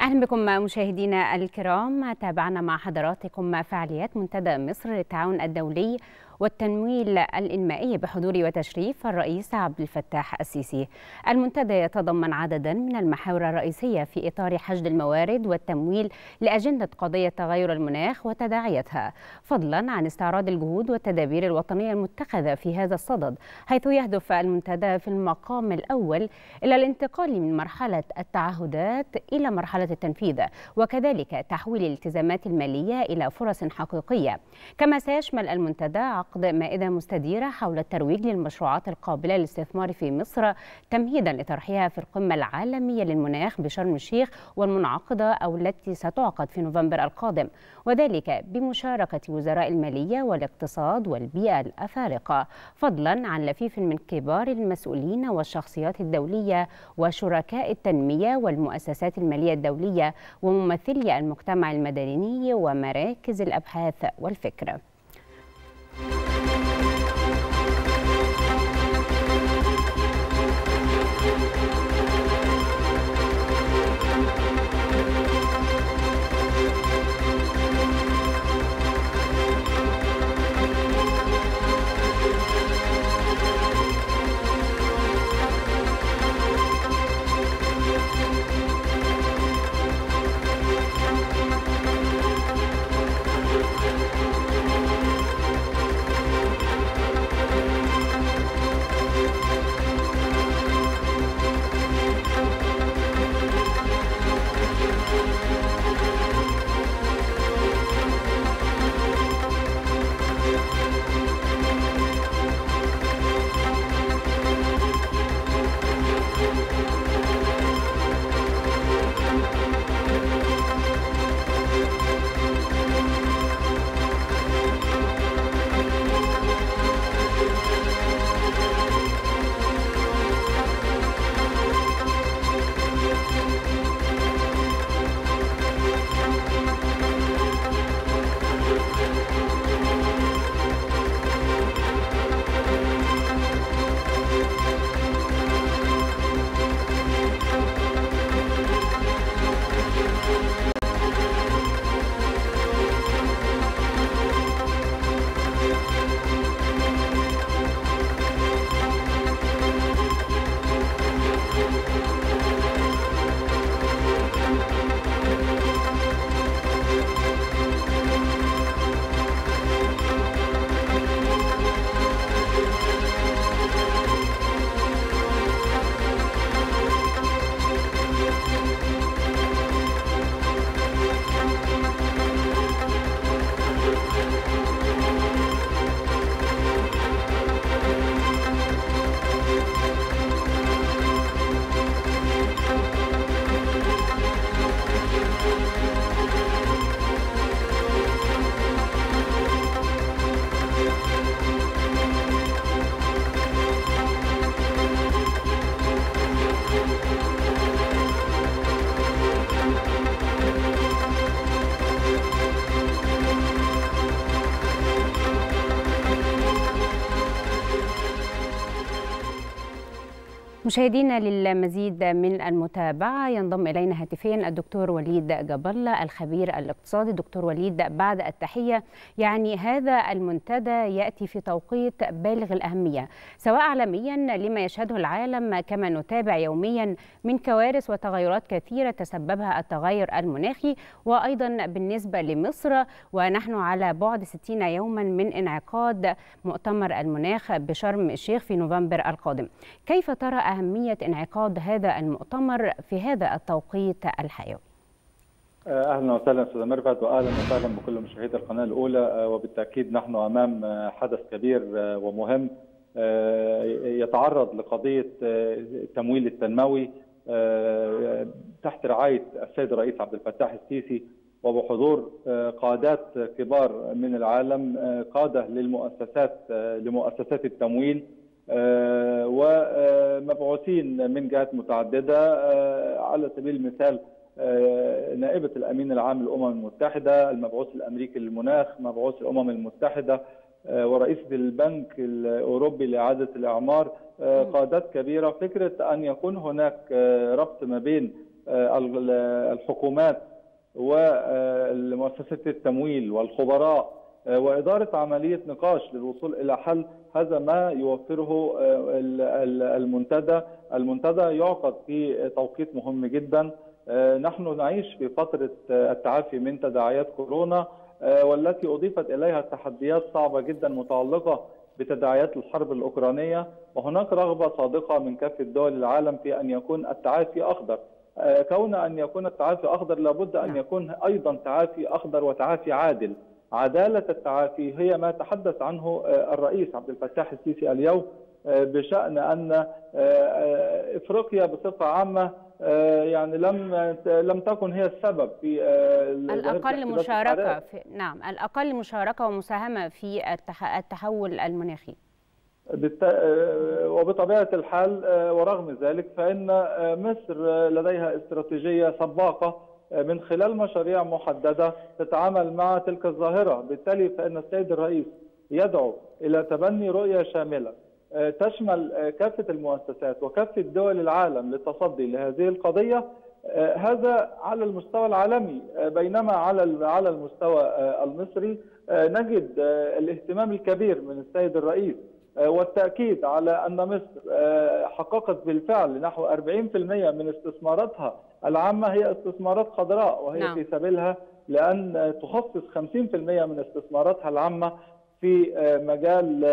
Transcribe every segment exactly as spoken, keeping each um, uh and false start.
أهلا بكم مشاهدينا الكرام. تابعنا مع حضراتكم فعاليات منتدى مصر للتعاون الدولي والتمويل الإنمائي بحضور وتشريف الرئيس عبد الفتاح السيسي. المنتدى يتضمن عددا من المحاور الرئيسية في إطار حشد الموارد والتمويل لأجندة قضية تغير المناخ وتداعياتها، فضلا عن استعراض الجهود والتدابير الوطنية المتخذة في هذا الصدد، حيث يهدف المنتدى في المقام الأول إلى الانتقال من مرحلة التعهدات إلى مرحلة التنفيذ، وكذلك تحويل الالتزامات المالية إلى فرص حقيقية. كما سيشمل المنتدى عقد مائدة مستديرة حول الترويج للمشروعات القابلة للاستثمار في مصر تمهيدا لطرحها في القمة العالمية للمناخ بشرم الشيخ والمنعقدة أو التي ستعقد في نوفمبر القادم، وذلك بمشاركة وزراء المالية والاقتصاد والبيئة الأفارقة، فضلا عن لفيف من كبار المسؤولين والشخصيات الدولية وشركاء التنمية والمؤسسات المالية الدولية وممثلي المجتمع المدني ومراكز الأبحاث والفكر. مشاهدينا، للمزيد من المتابعة ينضم إلينا هاتفيا الدكتور وليد جاب الله الخبير الاقتصادي. دكتور وليد، بعد التحية، يعني هذا المنتدى يأتي في توقيت بالغ الأهمية سواء عالميا لما يشهده العالم، كما نتابع يوميا من كوارث وتغيرات كثيرة تسببها التغير المناخي، وأيضا بالنسبة لمصر ونحن على بعد ستين يوما من انعقاد مؤتمر المناخ بشرم الشيخ في نوفمبر القادم. كيف ترى أهمية انعقاد هذا المؤتمر في هذا التوقيت الحيوي؟ أهلا وسهلا أستاذة مرفت، وأهلا وسهلا بكل مشاهدي القناة الأولى. وبالتأكيد نحن أمام حدث كبير ومهم يتعرض لقضية التمويل التنموي تحت رعاية السيد الرئيس عبد الفتاح السيسي وبحضور قادات كبار من العالم، قادة للمؤسسات لمؤسسات التمويل ومبعوثين من جهات متعددة. على سبيل المثال نائبة الأمين العام للأمم المتحدة، المبعوث الأمريكي للمناخ، مبعوث الأمم المتحدة، ورئيسة البنك الأوروبي لإعادة الإعمار، قادات كبيرة. فكرة أن يكون هناك ربط ما بين الحكومات ومؤسسات التمويل والخبراء وإدارة عملية نقاش للوصول إلى حل. هذا ما يوفره المنتدى. المنتدى يعقد في توقيت مهم جدا. نحن نعيش في فترة التعافي من تداعيات كورونا والتي أضيفت إليها تحديات صعبة جدا متعلقة بتداعيات الحرب الأوكرانية، وهناك رغبة صادقة من كافة دول العالم في أن يكون التعافي أخضر. كون أن يكون التعافي أخضر لابد أن يكون أيضا تعافي أخضر وتعافي عادل. عدالة التعافي هي ما تحدث عنه الرئيس عبد الفتاح السيسي اليوم بشأن أن إفريقيا بصفة عامة يعني لم لم تكن هي السبب في الأقل مشاركة في نعم الأقل مشاركة ومساهمة في التحول المناخي. وبطبيعة الحال ورغم ذلك فإن مصر لديها استراتيجية سباقة من خلال مشاريع محددة تتعامل مع تلك الظاهرة. بالتالي فإن السيد الرئيس يدعو إلى تبني رؤية شاملة تشمل كافة المؤسسات وكافة دول العالم للتصدي لهذه القضية. هذا على المستوى العالمي، بينما على على المستوى المصري نجد الاهتمام الكبير من السيد الرئيس والتأكيد على أن مصر حققت بالفعل نحو أربعين بالمئة من استثماراتها العامة هي استثمارات خضراء، وهي نعم. في سبيلها لأن تخصص خمسين بالمئة من استثماراتها العامة في مجال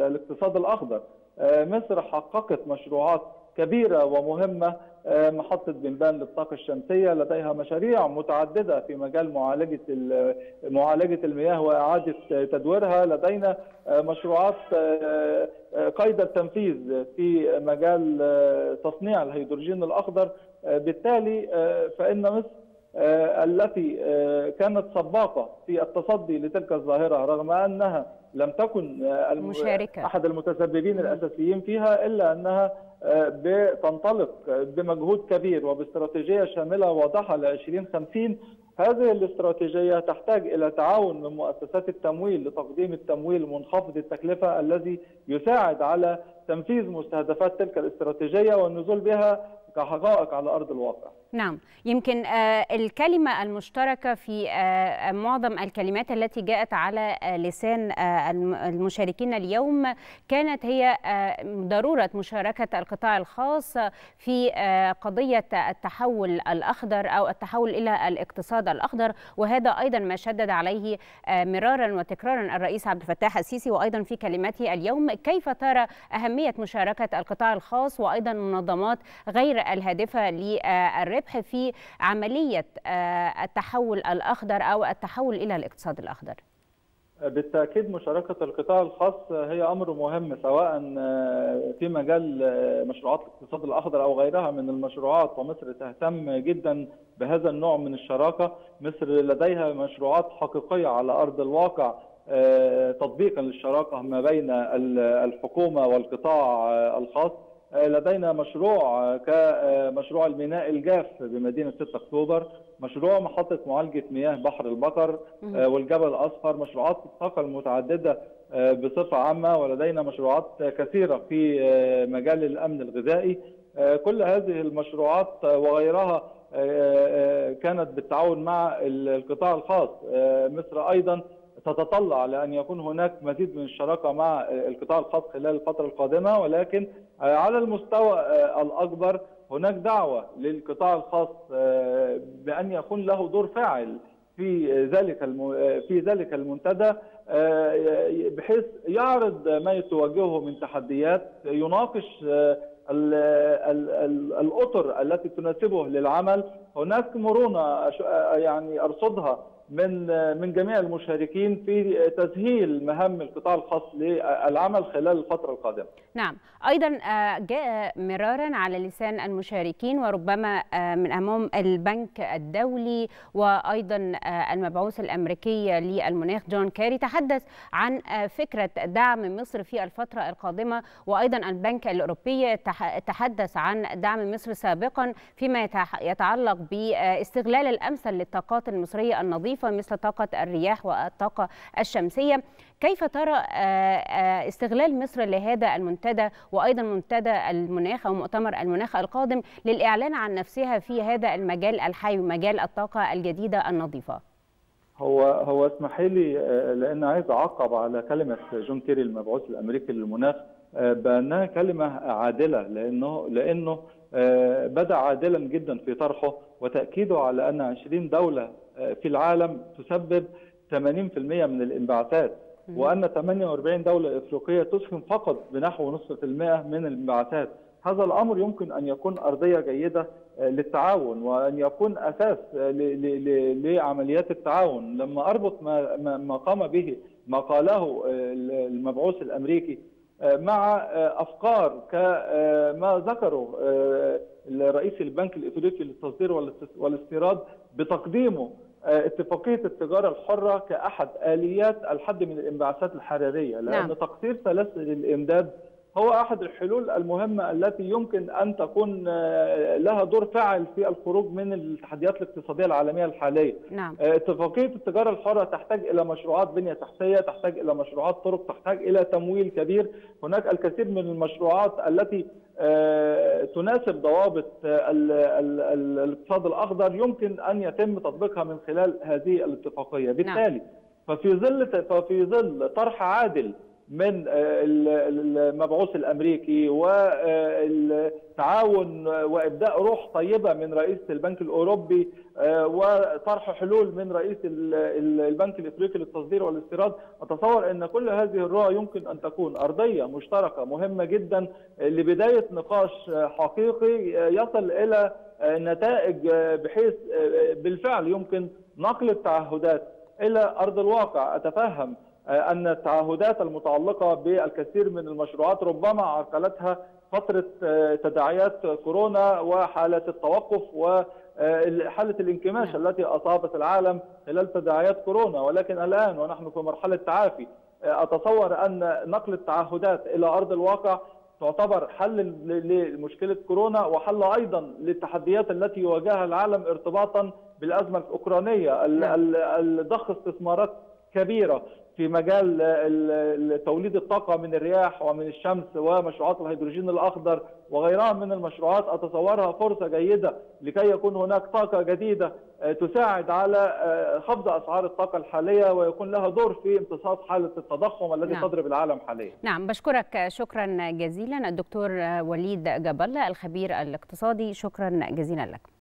الاقتصاد الأخضر. مصر حققت مشروعات كبيرة ومهمة، محطة بنبان للطاقة الشمسية، لديها مشاريع متعددة في مجال معالجة معالجة المياه وإعادة تدويرها، لدينا مشروعات قيد التنفيذ في مجال تصنيع الهيدروجين الأخضر. بالتالي فإن مصر التي كانت سباقة في التصدي لتلك الظاهرة رغم أنها لم تكن مشاركة أحد المتسببين الأساسيين فيها، إلا أنها بتنطلق بمجهود كبير وباستراتيجية شاملة واضحة ل ألفين وخمسين. هذه الاستراتيجية تحتاج إلى تعاون من مؤسسات التمويل لتقديم التمويل منخفض التكلفة الذي يساعد على تنفيذ مستهدفات تلك الاستراتيجية والنزول بها كحقائق على أرض الواقع. نعم، يمكن الكلمة المشتركة في معظم الكلمات التي جاءت على لسان المشاركين اليوم كانت هي ضرورة مشاركة القطاع الخاص في قضية التحول الأخضر أو التحول إلى الاقتصاد الأخضر، وهذا أيضا ما شدد عليه مرارا وتكرارا الرئيس عبد الفتاح السيسي وأيضا في كلمته اليوم. كيف ترى أهمية مشاركة القطاع الخاص وأيضا منظمات غير الهادفة للربح في عملية التحول الأخضر أو التحول إلى الاقتصاد الأخضر؟ بالتأكيد مشاركة القطاع الخاص هي أمر مهم، سواء في مجال مشروعات الاقتصاد الأخضر أو غيرها من المشروعات، ومصر تهتم جدا بهذا النوع من الشراكة. مصر لديها مشروعات حقيقية على أرض الواقع تطبيقا للشراكة ما بين الحكومة والقطاع الخاص. لدينا مشروع كمشروع الميناء الجاف بمدينة ستة أكتوبر، مشروع محطة معالجة مياه بحر البقر والجبل الأصفر، مشروعات الطاقة المتعددة بصفة عامة، ولدينا مشروعات كثيرة في مجال الأمن الغذائي. كل هذه المشروعات وغيرها كانت بالتعاون مع القطاع الخاص. مصر أيضا تتطلع لأن يكون هناك مزيد من الشراكة مع القطاع الخاص خلال الفترة القادمة، ولكن على المستوى الأكبر هناك دعوة للقطاع الخاص بأن يكون له دور فاعل في ذلك في ذلك المنتدى، بحيث يعرض ما يتوجهه من تحديات، يناقش الأطر التي تناسبه للعمل. هناك مرونة يعني أرصدها من من جميع المشاركين في تسهيل مهام القطاع الخاص للعمل خلال الفترة القادمة. نعم، أيضا جاء مرارا على لسان المشاركين وربما من أمام البنك الدولي وأيضا المبعوث الأمريكي للمناخ جون كيري تحدث عن فكرة دعم مصر في الفترة القادمة، وأيضا البنك الأوروبي تحدث عن دعم مصر سابقا فيما يتعلق باستغلال الأمثل للطاقات المصرية النظيفة نظيفة مثل طاقة الرياح والطاقة الشمسية. كيف ترى استغلال مصر لهذا المنتدى وأيضا منتدى المناخ أو مؤتمر المناخ القادم للإعلان عن نفسها في هذا المجال الحي ومجال الطاقة الجديدة النظيفة؟ هو هو اسمحي لي لأن عايز أعقب على كلمة جون كيري المبعوث الأمريكي للمناخ بأنها كلمة عادلة، لأنه لأنه بدأ عادلا جدا في طرحه وتأكيده على أن عشرين دولة في العالم تسبب ثمانين بالمئة من الانبعاثات، وأن ثمانية وأربعين دولة إفريقية تسهم فقط بنحو نصف المائة من الانبعاثات. هذا الأمر يمكن أن يكون أرضية جيدة للتعاون وأن يكون أساس لعمليات التعاون. لما أربط ما ما قام به ما قاله المبعوث الأمريكي مع أفكار كما ذكره رئيس البنك الإفريقي للتصدير والاستيراد بتقديمه اتفاقية التجارة الحرة كأحد آليات الحد من الانبعاثات الحرارية، لأن نعم. تقصير سلاسل الإمداد هو أحد الحلول المهمة التي يمكن أن تكون لها دور فاعل في الخروج من التحديات الاقتصادية العالمية الحالية. نعم. اتفاقية التجارة الحرة تحتاج إلى مشروعات بنية تحتية، تحتاج إلى مشروعات طرق، تحتاج إلى تمويل كبير. هناك الكثير من المشروعات التي تناسب ضوابط الاقتصاد الأخضر يمكن أن يتم تطبيقها من خلال هذه الاتفاقية. بالتالي نعم. ففي ظل ففي ظل طرح عادل من المبعوث الأمريكي والتعاون وإبداء روح طيبة من رئيس البنك الأوروبي وطرح حلول من رئيس البنك الإفريقي للتصدير والاستيراد، أتصور أن كل هذه الرؤى يمكن أن تكون أرضية مشتركة مهمة جدا لبداية نقاش حقيقي يصل إلى نتائج بحيث بالفعل يمكن نقل التعهدات إلى أرض الواقع. أتفهم أن التعهدات المتعلقة بالكثير من المشروعات ربما عرقلتها فترة تداعيات كورونا وحالة التوقف وحالة الانكماش التي أصابت العالم خلال تداعيات كورونا، ولكن الآن ونحن في مرحلة تعافي أتصور أن نقل التعهدات إلى أرض الواقع تعتبر حل لمشكلة كورونا وحل أيضا للتحديات التي يواجهها العالم ارتباطا بالأزمة الأوكرانية. ضخ استثمارات كبيرة في مجال توليد الطاقة من الرياح ومن الشمس ومشروعات الهيدروجين الأخضر وغيرها من المشروعات أتصورها فرصة جيدة لكي يكون هناك طاقة جديدة تساعد على خفض أسعار الطاقة الحالية ويكون لها دور في امتصاص حالة التضخم الذي نعم. تضرب العالم حاليا. نعم، بشكرك شكرا جزيلا الدكتور وليد جاب الله الخبير الاقتصادي، شكرا جزيلا لك.